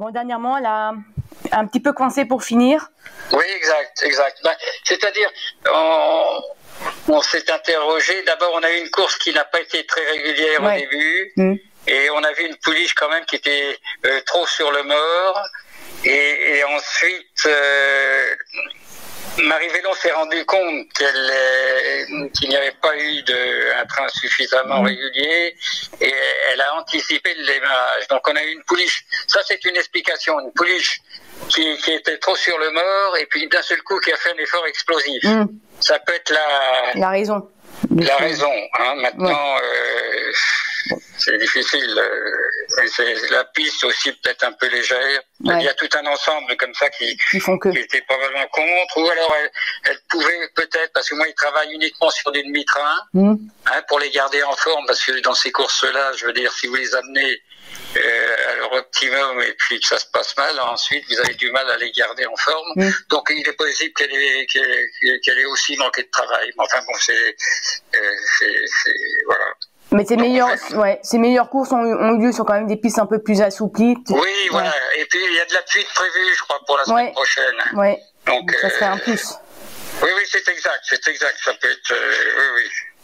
bon, dernièrement, elle a un petit peu coincé pour finir. Oui, exact, exact. Ben, c'est-à-dire, on s'est interrogé. D'abord, on a eu une course qui n'a pas été très régulière au début. Mmh. Et on a vu une pouliche quand même qui était trop sur le mort. Et ensuite, Marie Vélon s'est rendue compte qu'il n'y avait pas eu un train suffisamment régulier, et elle a anticipé le démarrage. Donc on a eu une pouliche, ça c'est une explication, une pouliche qui était trop sur le mort et puis d'un seul coup qui a fait un effort explosif. Mmh. Ça peut être la raison. La raison, hein. Maintenant, c'est difficile. La piste aussi peut-être un peu légère. Ouais. Il y a tout un ensemble comme ça qui était probablement contre. Ou alors elle pouvait peut-être, parce que moi, ils travaillent uniquement sur des demi-trains, hein, pour les garder en forme. Parce que dans ces courses-là, je veux dire, si vous les amenez à leur optimum et puis que ça se passe mal, ensuite vous avez du mal à les garder en forme. Mmh. Donc il est possible qu'elle ait aussi manqué de travail. Mais enfin bon, c'est voilà. Mais ces meilleures courses ont eu lieu sur quand même des pistes un peu plus assouplies. Oui, voilà. Et puis il y a de la pluie prévue, je crois, pour la semaine prochaine. Ouais. Donc ça serait un plus. Oui, c'est exact. Ça peut être. Oui.